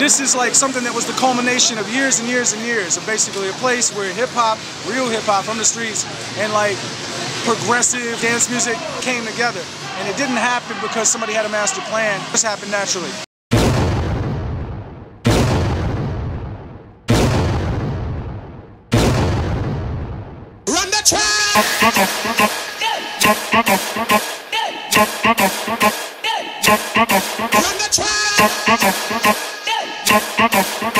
this is like something that was the culmination of years and years and years of basically a place where hip-hop, real hip-hop from the streets, and like progressive dance music came together. And it didn't happen because somebody had a master plan. It just happened naturally. Run the trap! Run the trap!